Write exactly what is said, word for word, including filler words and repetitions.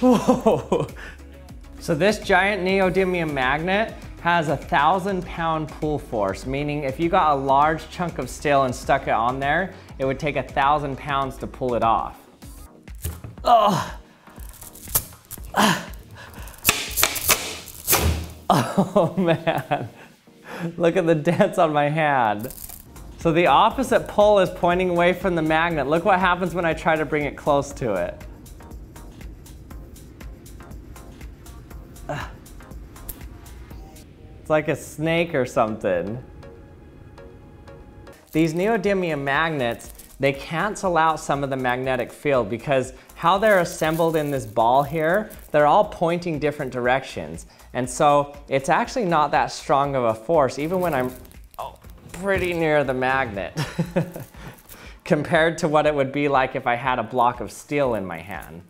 Whoa. So this giant neodymium magnet has a thousand pound pull force, meaning if you got a large chunk of steel and stuck it on there, it would take a thousand pounds to pull it off. Oh. Oh man, look at the dents on my hand. So the opposite pole is pointing away from the magnet. Look what happens when I try to bring it close to it. It's like a snake or something. These neodymium magnets, they cancel out some of the magnetic field because how they're assembled in this ball here, they're all pointing different directions. And so it's actually not that strong of a force, even when I'm oh, pretty near the magnet, compared to what it would be like if I had a block of steel in my hand.